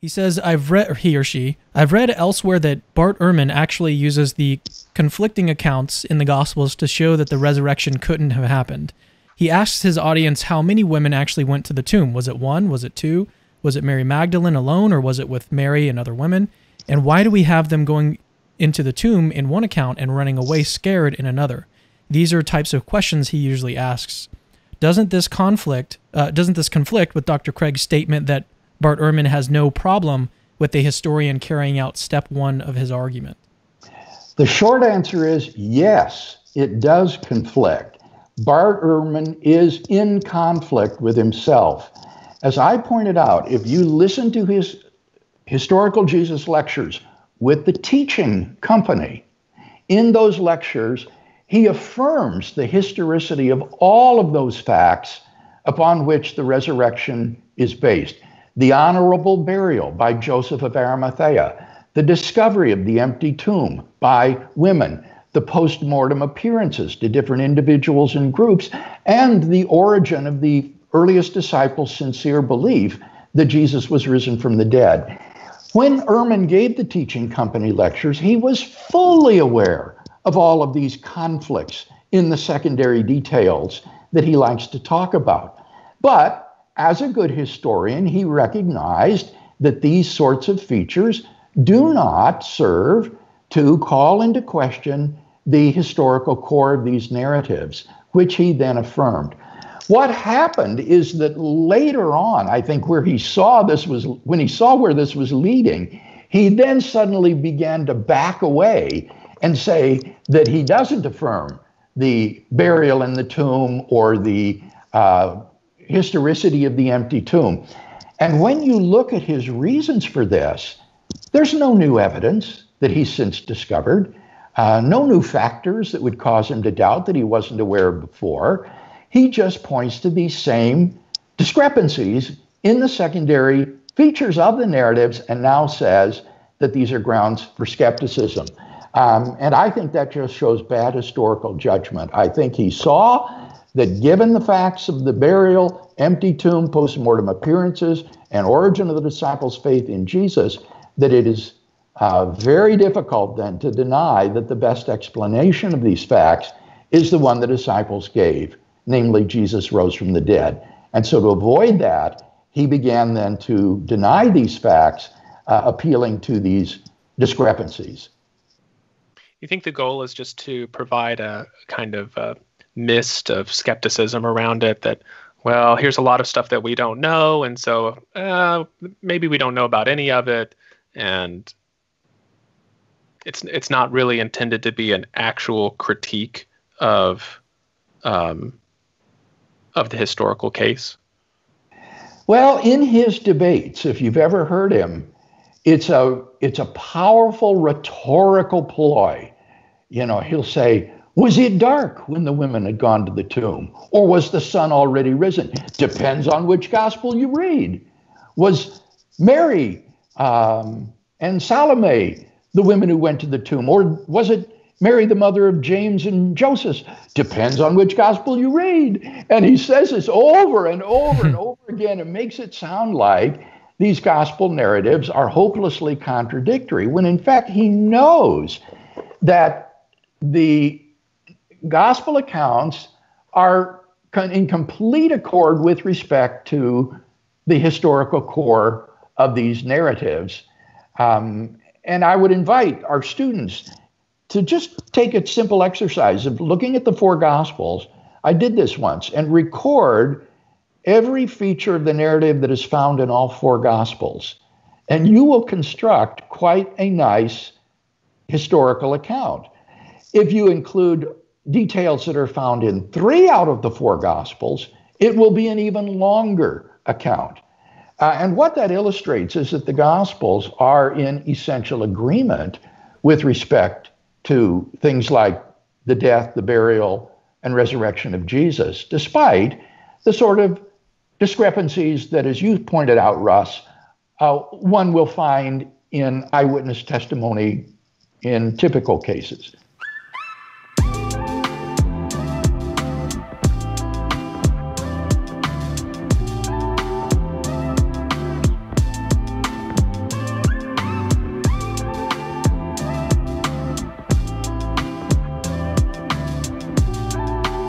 He says, I've read elsewhere that Bart Ehrman actually uses the conflicting accounts in the Gospels to show that the resurrection couldn't have happened. He asks his audience how many women actually went to the tomb. Was it one? Was it two? Was it Mary Magdalene alone, or was it with Mary and other women? And why do we have them going into the tomb in one account and running away scared in another? These are types of questions he usually asks. Doesn't this conflict with Dr. Craig's statement that Bart Ehrman has no problem with the historian carrying out step one of his argument? The short answer is yes, it does conflict. Bart Ehrman is in conflict with himself. As I pointed out, if you listen to his historical Jesus lectures with the Teaching Company, in those lectures, he affirms the historicity of all of those facts upon which the resurrection is based. The honorable burial by Joseph of Arimathea, the discovery of the empty tomb by women, the post-mortem appearances to different individuals and groups, and the origin of the earliest disciples' sincere belief that Jesus was risen from the dead. When Ehrman gave the Teaching Company lectures, he was fully aware of all of these conflicts in the secondary details that he likes to talk about. But as a good historian, he recognized that these sorts of features do not serve to call into question the historical core of these narratives, which he then affirmed. What happened is that later on, I think when he saw where this was leading, he then suddenly began to back away and say that he doesn't affirm the burial in the tomb or the historicity of the empty tomb. And when you look at his reasons for this, there's no new evidence that he's since discovered, no new factors that would cause him to doubt that he wasn't aware of before. He just points to these same discrepancies in the secondary features of the narratives and now says that these are grounds for skepticism. And I think that just shows bad historical judgment. I think he saw that given the facts of the burial, empty tomb, post-mortem appearances, and origin of the disciples' faith in Jesus, that it is very difficult then to deny that the best explanation of these facts is the one the disciples gave, namely Jesus rose from the dead. And so to avoid that, he began then to deny these facts, appealing to these discrepancies. You think the goal is just to provide a kind of mist of skepticism around it, that, well, here's a lot of stuff that we don't know, and so maybe we don't know about any of it, and it's not really intended to be an actual critique of the historical case? Well, in his debates, if you've ever heard him, it's a powerful rhetorical ploy. You know, he'll say, was it dark when the women had gone to the tomb? Or was the sun already risen? Depends on which gospel you read. Was Mary and Salome the women who went to the tomb? Or was it Mary, the mother of James and Joseph? Depends on which gospel you read. And he says this over and over and over again and makes it sound like these gospel narratives are hopelessly contradictory, when in fact he knows that the gospel accounts are in complete accord with respect to the historical core of these narratives. And I would invite our students to just take a simple exercise of looking at the four gospels. I did this once, and record every feature of the narrative that is found in all four Gospels, and you will construct quite a nice historical account. If you include details that are found in three out of the four Gospels, it will be an even longer account. And what that illustrates is that the Gospels are in essential agreement with respect to things like the death, the burial, and resurrection of Jesus, despite the sort of discrepancies that, as you pointed out, Russ, one will find in eyewitness testimony in typical cases.